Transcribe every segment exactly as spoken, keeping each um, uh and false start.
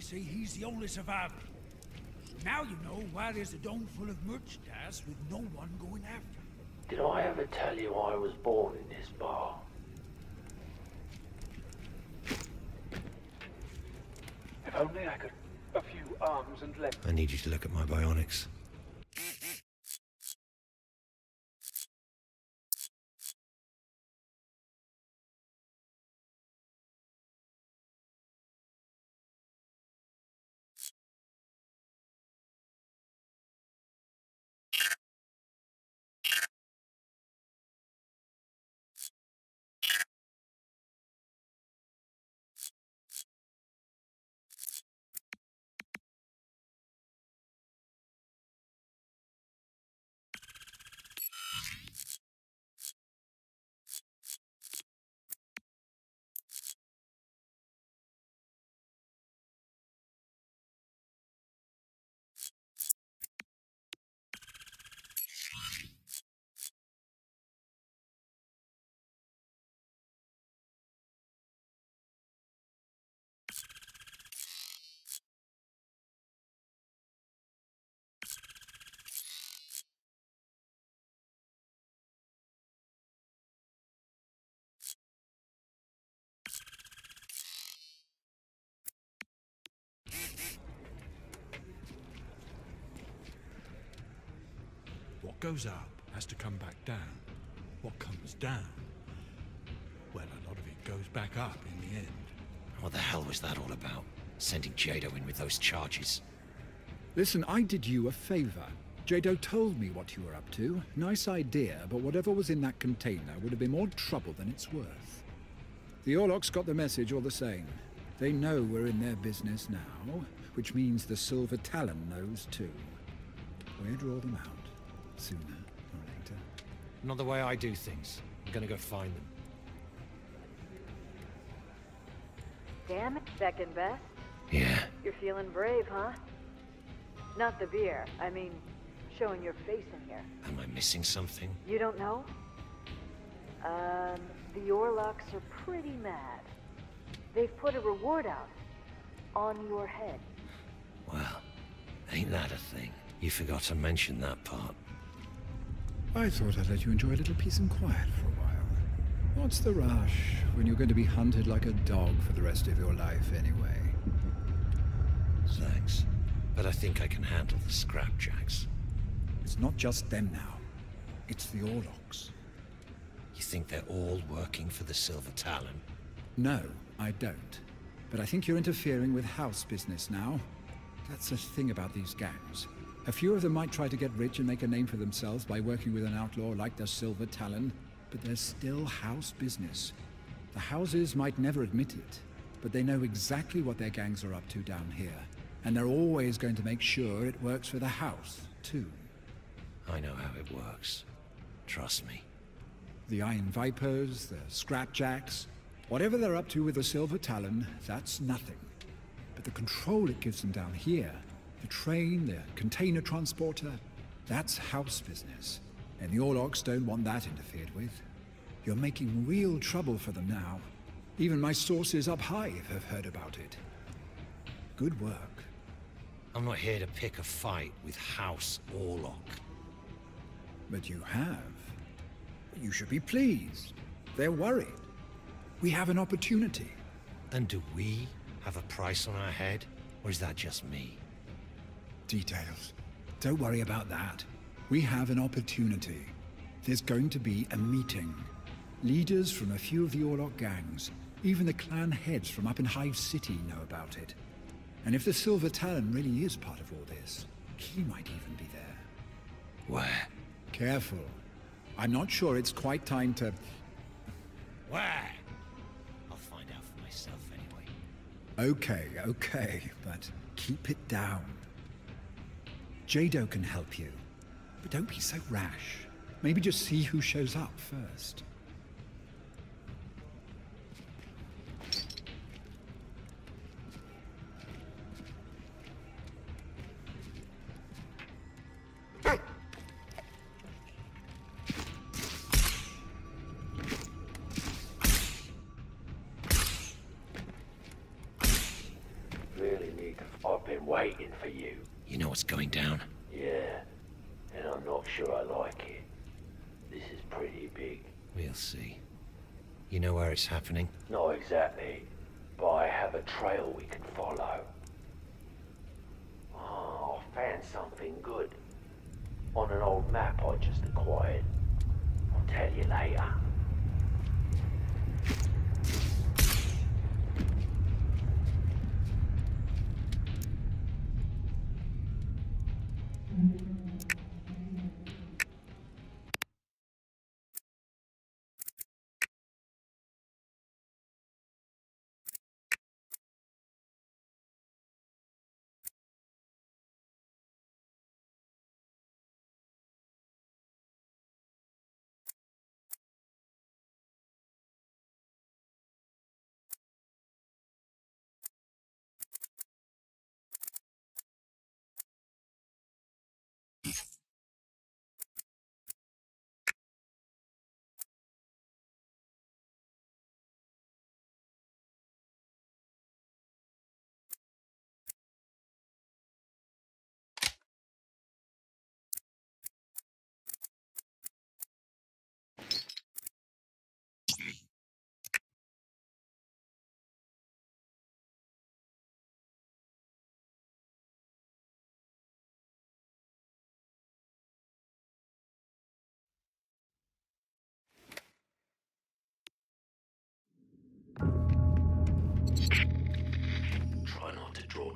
They say he's the only survivor. Now you know why there's a dome full of merchandise with no one going after it. Did I ever tell you I was born in this bar? If only I could... a few arms and legs. I need you to look at my bionics. Goes up has to come back down. What comes down? Well, a lot of it goes back up in the end. What the hell was that all about? Sending Jado in with those charges. Listen, I did you a favor. Jado told me what you were up to. Nice idea, but whatever was in that container would have been more trouble than it's worth. The Orlocks got the message all the same. They know we're in their business now, which means the Silver Talon knows too. We'll draw them out. Sooner or later. Not the way I do things. I'm gonna go find them. Damn it, second best. Yeah. You're feeling brave, huh? Not the beer. I mean, showing your face in here. Am I missing something? You don't know? Um, the Orlocks are pretty mad. They've put a reward out on your head. Well, ain't that a thing? You forgot to mention that part. I thought I'd let you enjoy a little peace and quiet for a while. What's the rush when you're going to be hunted like a dog for the rest of your life anyway? Thanks. But I think I can handle the Scrapjacks. It's not just them now. It's the Orlocks. You think they're all working for the Silver Talon? No, I don't. But I think you're interfering with house business now. That's the thing about these gangs. A few of them might try to get rich and make a name for themselves by working with an outlaw like the Silver Talon, but there's still house business. The houses might never admit it, but they know exactly what their gangs are up to down here, and they're always going to make sure it works for the house, too. I know how it works. Trust me. The Iron Vipers, the Scrapjacks, whatever they're up to with the Silver Talon, that's nothing. But the control it gives them down here, the train, the container transporter, that's house business, and the Orlocks don't want that interfered with. You're making real trouble for them now. Even my sources up Hive have heard about it. Good work. I'm not here to pick a fight with House Orlock. But you have. You should be pleased. They're worried. We have an opportunity. And do we have a price on our head, or is that just me? Details. Don't worry about that. We have an opportunity. There's going to be a meeting. Leaders from a few of the Orlock gangs, even the clan heads from up in Hive City know about it. And if the Silver Talon really is part of all this, he might even be there. Where? Careful. I'm not sure it's quite time to... Where? I'll find out for myself anyway. Okay, okay, but keep it down. Jado can help you, but don't be so rash. Maybe just see who shows up first. Really need been waiting for you. You know what's going down? Yeah, and I'm not sure I like it. This is pretty big. We'll see. You know where it's happening? Not exactly, but I have a trail we can follow. Oh, I found something good. On an old map I just acquired. I'll tell you later.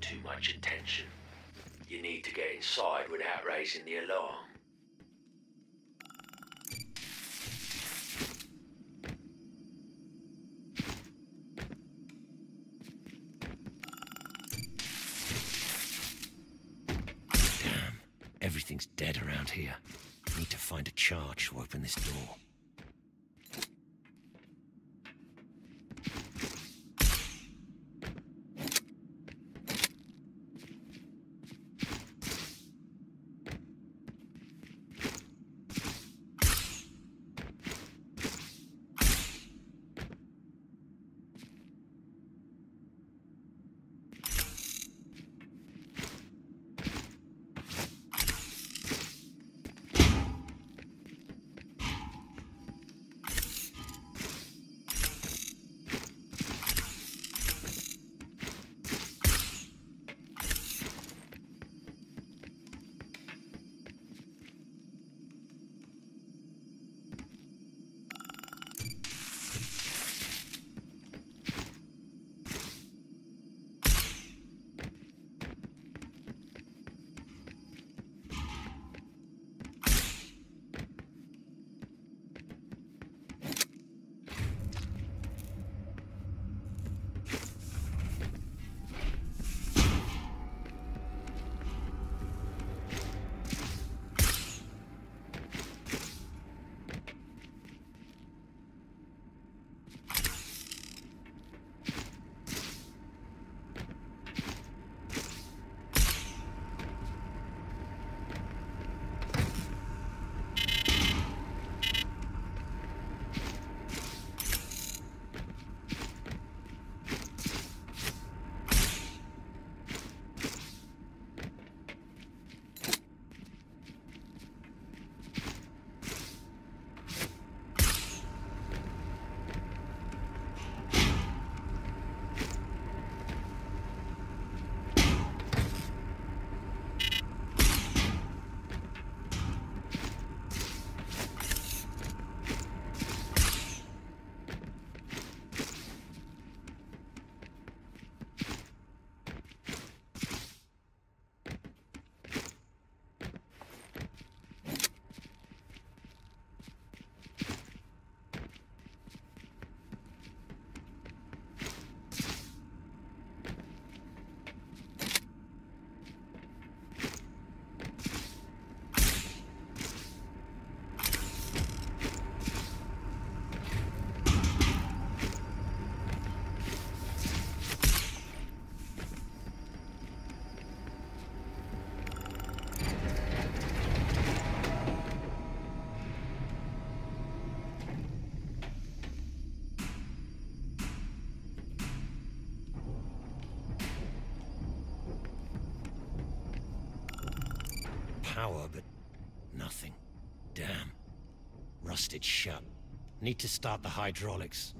Too much attention. You need to get inside without raising the alarm. Damn, everything's dead around here. I need to find a charge to open this door. power, but nothing. Damn. Rusted shut. Need to start the hydraulics.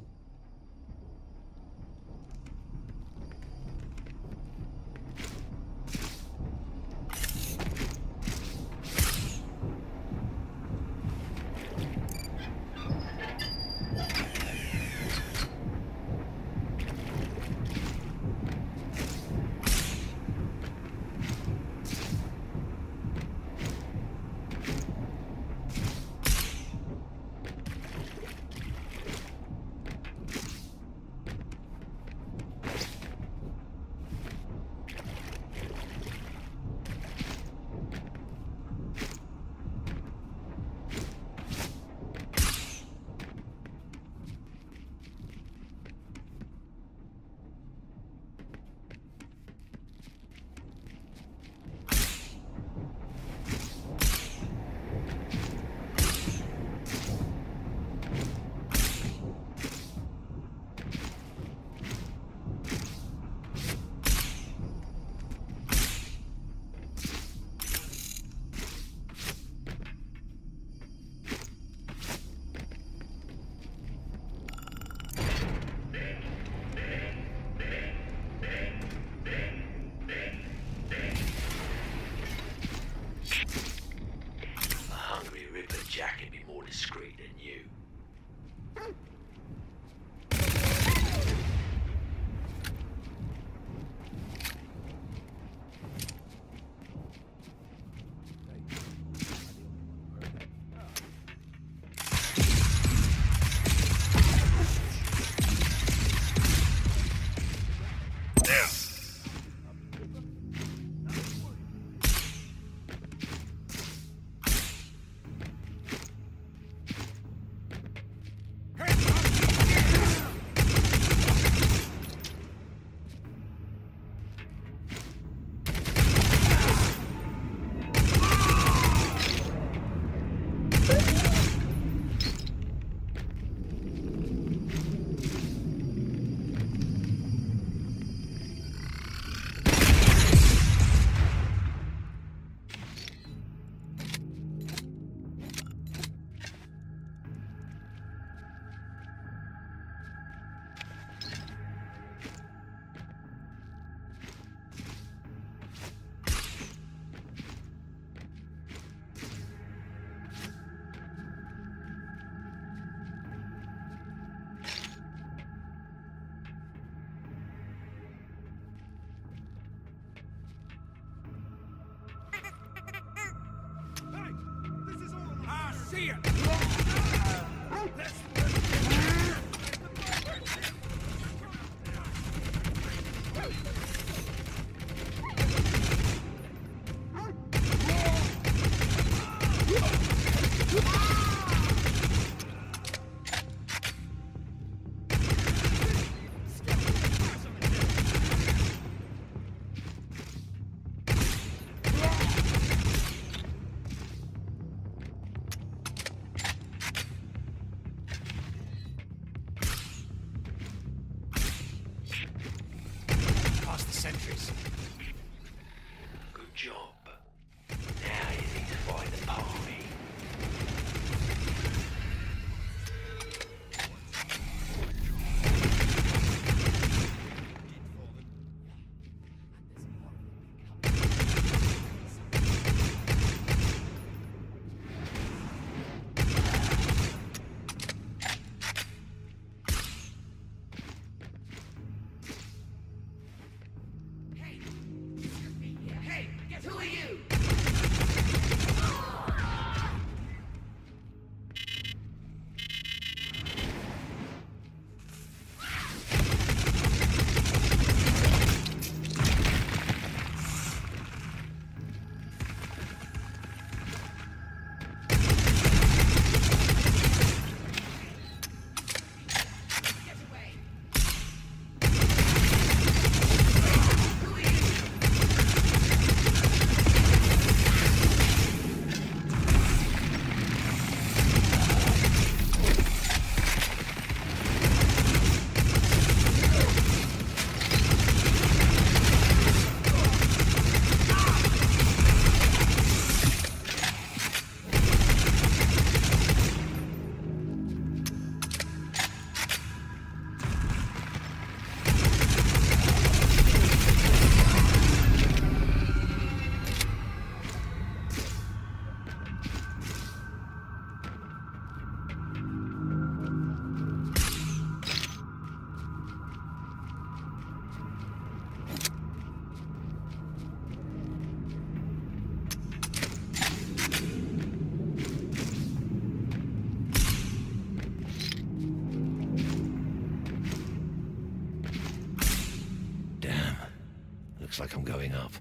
Looks like I'm going up.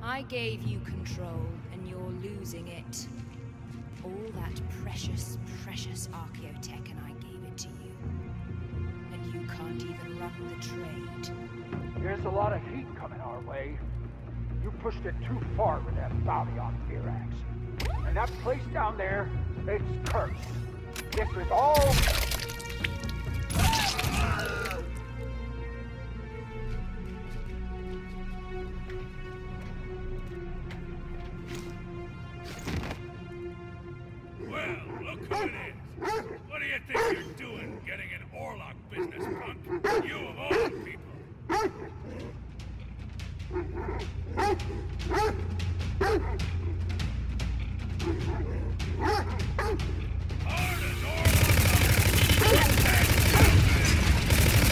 I gave you control, and you're losing it. All that precious, precious archaeotech, and I gave it to you. And you can't even run the trade. There's a lot of heat coming our way. You pushed it too far with that bounty on Firax. And that place down there, it's cursed. This is all... Hard as Orlocks!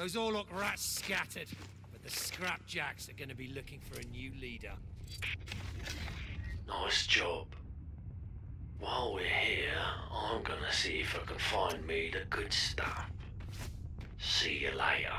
Those Orlock rats scattered, but the Scrapjacks are going to be looking for a new leader. Nice job. While we're here, I'm going to see if I can find me the good stuff. See you later.